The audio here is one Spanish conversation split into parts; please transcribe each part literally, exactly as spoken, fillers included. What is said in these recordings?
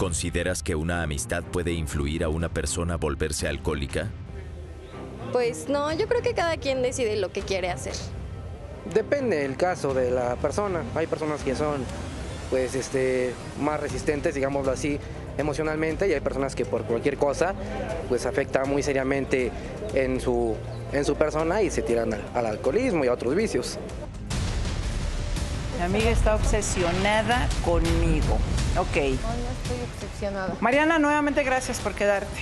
¿Consideras que una amistad puede influir a una persona a volverse alcohólica? Pues no, yo creo que cada quien decide lo que quiere hacer. Depende del caso de la persona. Hay personas que son pues, este, más resistentes, digámoslo así, emocionalmente, y hay personas que por cualquier cosa pues afecta muy seriamente en su, en su persona y se tiran al, al alcoholismo y a otros vicios. Mi amiga está obsesionada conmigo. Ok. No, no estoy obsesionada. Mariana, nuevamente gracias por quedarte.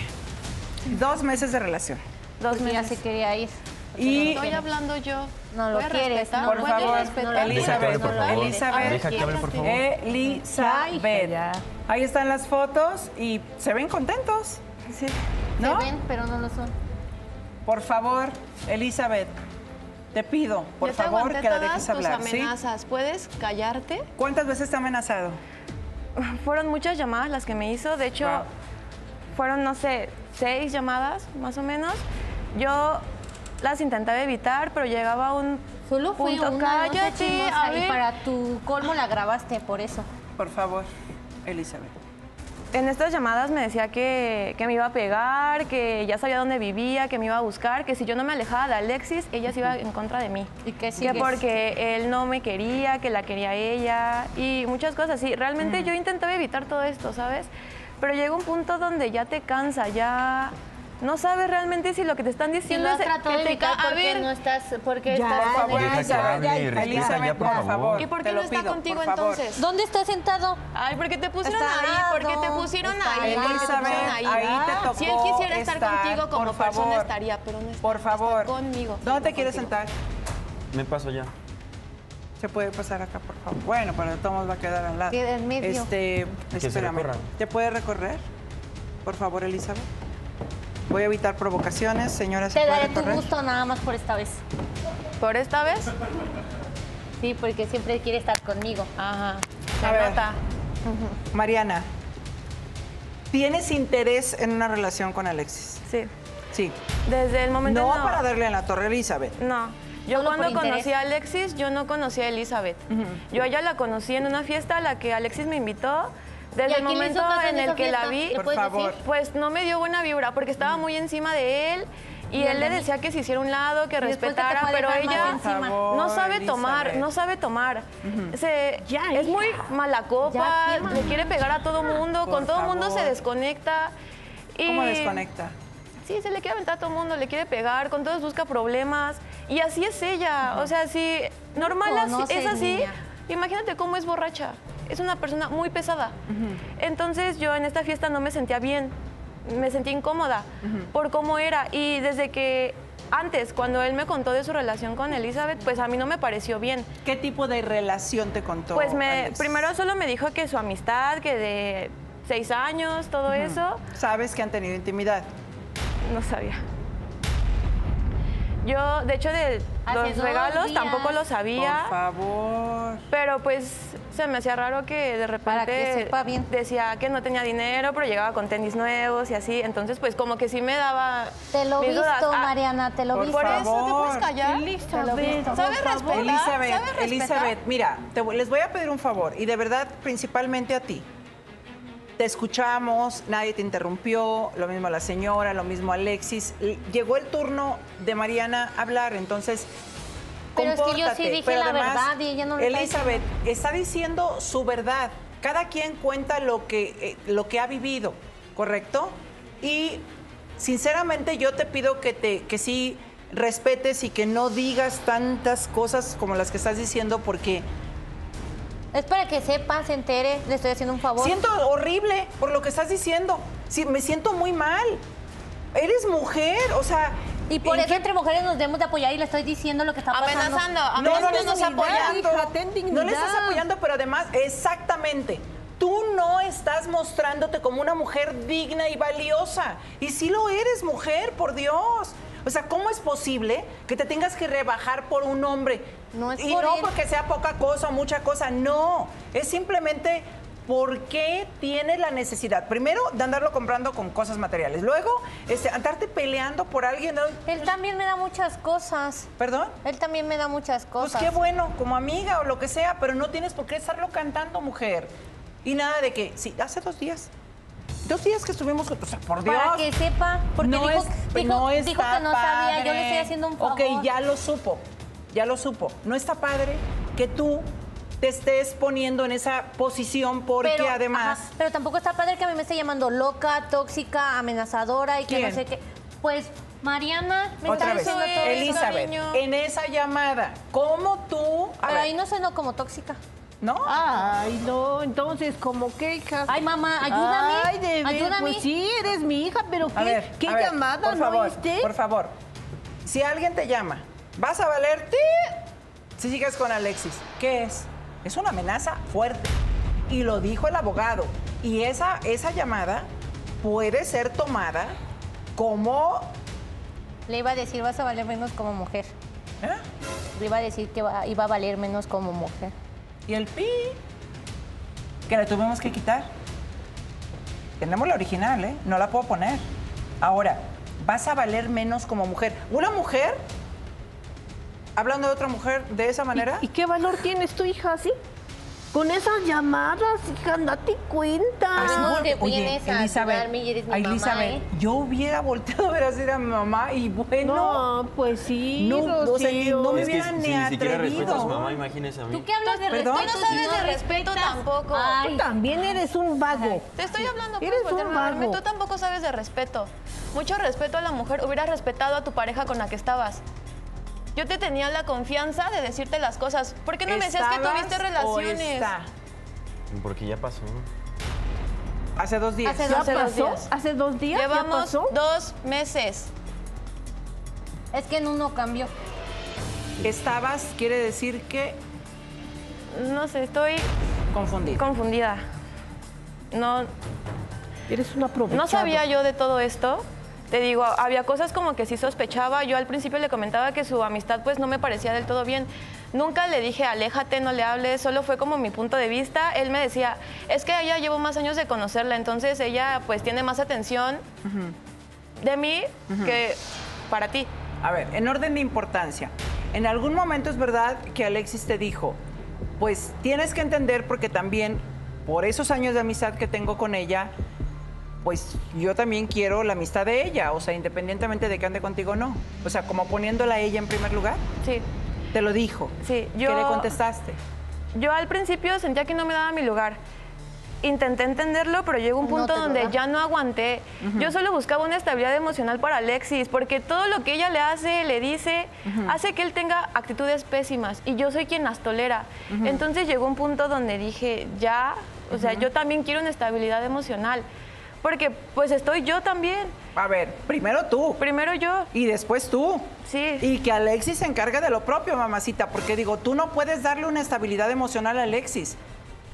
Dos meses de relación. Dos pues meses. Ya se quería ir. Y estoy hablando yo. No lo quieres, no por favor, Elizabeth, Elizabeth, Elizabeth. Ahí están las fotos y se ven contentos. Sí. ¿No? Se ven, pero no lo son. Por favor, Elizabeth, te pido, por favor, que la dejes hablar. Tus amenazas, ¿sí? ¿Puedes callarte? ¿Cuántas veces te ha amenazado? Fueron muchas llamadas las que me hizo, de hecho, wow. fueron, no sé, seis llamadas, más o menos. Yo las intentaba evitar, pero llegaba a un Solo fue punto una cállate, a ver. Y para tu colmo la grabaste, por eso. Por favor, Elizabeth. En estas llamadas me decía que, que me iba a pegar, que ya sabía dónde vivía, que me iba a buscar, que si yo no me alejaba de Alexis, ella se iba en contra de mí. ¿Y qué sigues? Que porque él no me quería, que la quería ella y muchas cosas así. Realmente mm. yo intentaba evitar todo esto, ¿sabes? Pero llega un punto donde ya te cansa, ya... No sabes realmente si lo que te están diciendo si no es que te cae. A ver, no estás, porque ya, estás por favor, Elizabeth, ya, ya, Elizabeth, ya, por favor. ¿Y por qué no está pido, contigo entonces? ¿Dónde estás sentado? Ay, porque te pusieron está ahí, porque te pusieron ahí, porque te pusieron ahí. Ahí te tocó. Si él quisiera estar, estar contigo como favor, persona estaría, pero no está. Por favor. Está conmigo. ¿Dónde te quieres sentar? Me paso ya. Se puede pasar acá, por favor. Bueno, pero Tomás va a quedar al lado. Queda en medio. Este, espérame. ¿Te puede recorrer? Por favor, Elizabeth. Voy a evitar provocaciones, señora. Te daré tu gusto nada más por esta vez. ¿Por esta vez? Sí, porque siempre quiere estar conmigo. Ajá. La nota. Uh-huh. Mariana, ¿tienes interés en una relación con Alexis? Sí. Sí. Desde el momento. No, no. para darle en la torre a Elizabeth. No. Yo Solo cuando conocí a Alexis, yo no conocí a Elizabeth. Uh-huh. Yo ella la conocí en una fiesta a la que Alexis me invitó. Desde el momento en el que la vi, por favor, pues no me dio buena vibra porque estaba muy encima de él y él le decía que se hiciera un lado, que respetara, pero ella no sabe tomar, no sabe tomar. Se, es muy mala copa, le quiere pegar a todo mundo, con todo mundo se desconecta. Y, ¿cómo desconecta? Sí, se le quiere aventar a todo mundo, le quiere pegar, con todos busca problemas y así es ella. O sea, si normal es así, imagínate cómo es borracha. Es una persona muy pesada. Uh-huh. Entonces yo en esta fiesta no me sentía bien, me sentía incómoda uh-huh. por cómo era. Y desde que antes, cuando él me contó de su relación con Elizabeth, pues a mí no me pareció bien. ¿Qué tipo de relación te contó? Pues me, Alex? primero solo me dijo que su amistad, que de seis años, todo uh-huh. eso. ¿Sabes que han tenido intimidad? No sabía. Yo, de hecho, de los regalos días. tampoco lo sabía. Por favor. Pero pues se me hacía raro que de repente Para que sepa bien. decía que no tenía dinero, pero llegaba con tenis nuevos y así. Entonces, pues como que sí me daba. Te lo he visto, ah, Mariana, te lo he visto. Por favor. eso te puedes callar. Elizabeth. ¿Sabes respetar? Elizabeth, ¿Sabes respetar? Elizabeth, mira, te, les voy a pedir un favor. Y de verdad, principalmente a ti. Te escuchamos, nadie te interrumpió, lo mismo a la señora, lo mismo a Alexis. Llegó el turno de Mariana a hablar, entonces Pero compórtate. es que yo sí dije Pero la además, verdad y ella no lo Elizabeth está, está diciendo su verdad. Cada quien cuenta lo que, eh, lo que ha vivido, ¿correcto? Y sinceramente yo te pido que, te, que sí respetes y que no digas tantas cosas como las que estás diciendo porque... Es para que sepa, se entere, le estoy haciendo un favor. Siento horrible por lo que estás diciendo. Sí, me siento muy mal. Eres mujer, o sea... Y por ¿en eso qué? entre mujeres nos debemos de apoyar y le estoy diciendo lo que está pasando. Amenazando, amenazando. No, no, no nos apoyando. Hija, ten dignidad. No le estás apoyando, pero además, exactamente, tú no estás mostrándote como una mujer digna y valiosa. Y sí lo eres, mujer, por Dios. O sea, ¿cómo es posible que te tengas que rebajar por un hombre? No es por él. Y no porque sea poca cosa o mucha cosa, no. Es simplemente porque tiene la necesidad. Primero, de andarlo comprando con cosas materiales. Luego, este, andarte peleando por alguien. Él también me da muchas cosas. ¿Perdón? Él también me da muchas cosas. Pues qué bueno, como amiga o lo que sea, pero no tienes por qué estarlo cantando, mujer. Y nada de que, sí, hace dos días Dos días que estuvimos, o sea, por Dios. Para que sepa, porque no dijo, es, dijo, no dijo que no sabía, padre. Yo le estoy haciendo un favor. Ok, ya lo supo, ya lo supo. No está padre que tú te estés poniendo en esa posición porque pero, además... Ajá, pero tampoco está padre que a mí me esté llamando loca, tóxica, amenazadora y ¿quién? Que no sé qué. Pues... Mariana, me otra vez, todo Elizabeth, eso, en esa llamada, ¿cómo tú...? A pero ver. Ahí no suena como tóxica. ¿No? Ay, no, entonces, ¿cómo qué, hija? Ay, mamá, ayúdame, ay, de ayúdame. Pues sí, eres mi hija, pero ¿qué, ver, ¿qué llamada? Ver, por favor, ¿no por favor, si alguien te llama, vas a valerte si sigues con Alexis. ¿Qué es? Es una amenaza fuerte. Y lo dijo el abogado. Y esa, esa llamada puede ser tomada como... Le iba a decir, vas a valer menos como mujer. ¿Eh? Le iba a decir que iba, iba a valer menos como mujer. ¿Y el pi? Que le tuvimos que quitar. Tenemos la original, ¿eh? No la puedo poner. Ahora, vas a valer menos como mujer. ¿Una mujer hablando de otra mujer de esa manera? ¿Y, y qué valor tienes tu hija así? Con esas llamadas, hija, date cuenta. Así, no te vienes oye, a Elizabeth, y eres mi Elizabeth, mamá, ¿eh? Yo hubiera volteado a ver así a mi mamá y bueno... No, pues sí, no, Rocío. O sea, ni, no me hubieran ni si, atrevido. Si ni siquiera respetas a su mamá, imagínese a mí. ¿Tú qué hablas de respeto? Tú no sabes de respeto tampoco. Ay. Tú también eres un vago. Te estoy hablando, pues, eres un vago. Tú tampoco sabes de respeto. Mucho respeto a la mujer. Hubieras respetado a tu pareja con la que estabas. Yo te tenía la confianza de decirte las cosas. ¿Por qué no me decías que tuviste relaciones? Porque ya pasó. Hace dos días. Hace dos, ¿Ya hace pasó? dos días. Hace dos días. Llevamos ¿Ya pasó? dos meses. Es que en uno cambió. Estabas, quiere decir que... No sé, estoy... Confundida. Confundida. No... Eres una aprovechada. No sabía yo de todo esto. Te digo, había cosas como que sí sospechaba. Yo al principio le comentaba que su amistad pues no me parecía del todo bien. Nunca le dije, aléjate, no le hables, solo fue como mi punto de vista. Él me decía, es que ella llevo más años de conocerla, entonces ella pues tiene más atención uh-huh. de mí uh-huh. que para ti. A ver, en orden de importancia, en algún momento es verdad que Alexis te dijo, pues tienes que entender porque también por esos años de amistad que tengo con ella, pues yo también quiero la amistad de ella, o sea, independientemente de que ande contigo o no. O sea, como poniéndola a ella en primer lugar. Sí. Te lo dijo. Sí. Yo, ¿qué le contestaste? Yo al principio sentía que no me daba mi lugar. Intenté entenderlo, pero llegó un punto no donde da. ya no aguanté. Uh-huh. Yo solo buscaba una estabilidad emocional para Alexis, porque todo lo que ella le hace, le dice, uh-huh. hace que él tenga actitudes pésimas, y yo soy quien las tolera. Uh-huh. Entonces llegó un punto donde dije, ya, o uh-huh. sea, yo también quiero una estabilidad emocional. Porque, pues, estoy yo también. A ver, primero tú. Primero yo. Y después tú. Sí. Y que Alexis se encargue de lo propio, mamacita. Porque, digo, tú no puedes darle una estabilidad emocional a Alexis.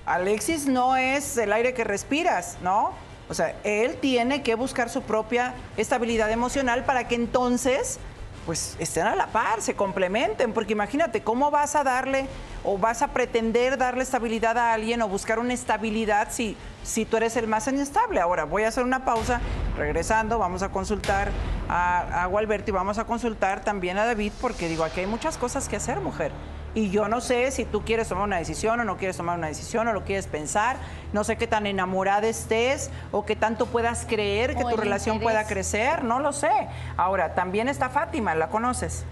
Alexis no es el aire que respiras, ¿no? O sea, él tiene que buscar su propia estabilidad emocional para que entonces, pues, estén a la par, se complementen. Porque imagínate, ¿cómo vas a darle o vas a pretender darle estabilidad a alguien o buscar una estabilidad si... si tú eres el más inestable? Ahora voy a hacer una pausa, regresando vamos a consultar a, a Gualberto y vamos a consultar también a David, porque digo, aquí hay muchas cosas que hacer, mujer, y yo no sé si tú quieres tomar una decisión o no quieres tomar una decisión o lo quieres pensar, no sé qué tan enamorada estés o qué tanto puedas creer que tu relación pueda crecer, no lo sé. Ahora, también está Fátima, ¿la conoces?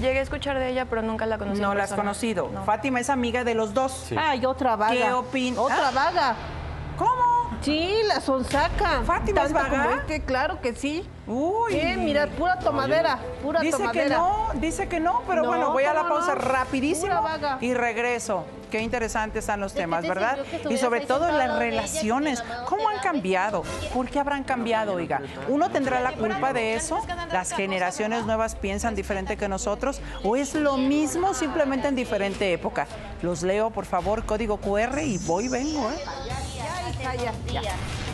Llegué a escuchar de ella, pero nunca la conocí. No la has conocido. No. Fátima es amiga de los dos. Sí. Ay, otra vaga. ¿Qué opinas? Otra vaga. ¿Cómo? Sí, la sonsaca. ¿Fátima es vaga? Este, claro que sí. Uy. Eh, mira, pura tomadera, pura dice tomadera. Dice que no, dice que no, pero no, bueno, voy a la pausa no. rapidísimo pura vaga. Y regreso. Qué interesantes están los temas, ¿verdad? Y sobre todo las relaciones, ¿cómo han cambiado? ¿Por qué habrán cambiado, oiga? ¿Uno tendrá la culpa de eso? ¿Las generaciones nuevas piensan diferente que nosotros? ¿O es lo mismo simplemente en diferente época? Los leo, por favor, código cu erre y voy, vengo, ¿eh? Ya, ya, ya.